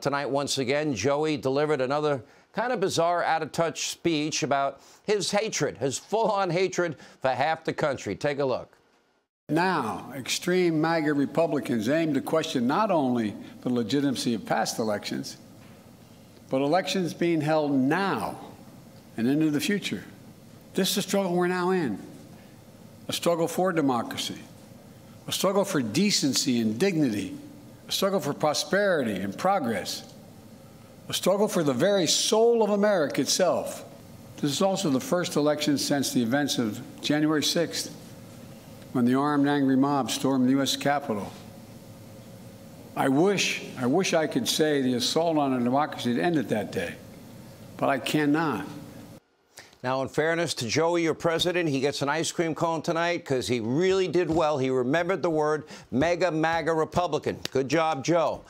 Tonight, once again, Joey delivered another kind of bizarre, out-of-touch speech about his hatred, his full-on hatred for half the country. Take a look. Now, extreme MAGA Republicans aim to question not only the legitimacy of past elections, but elections being held now and into the future. This is the struggle we're now in, a struggle for democracy, a struggle for decency and dignity, a struggle for prosperity and progress, a struggle for the very soul of America itself. This is also the first election since the events of January 6th, when the armed angry mob stormed the U.S. Capitol. I wish I could say the assault on our democracy ended that day, but I cannot. Now, in fairness to Joey, your president, he gets an ice cream cone tonight because he really did well. He remembered the word mega MAGA Republican. Good job, Joe.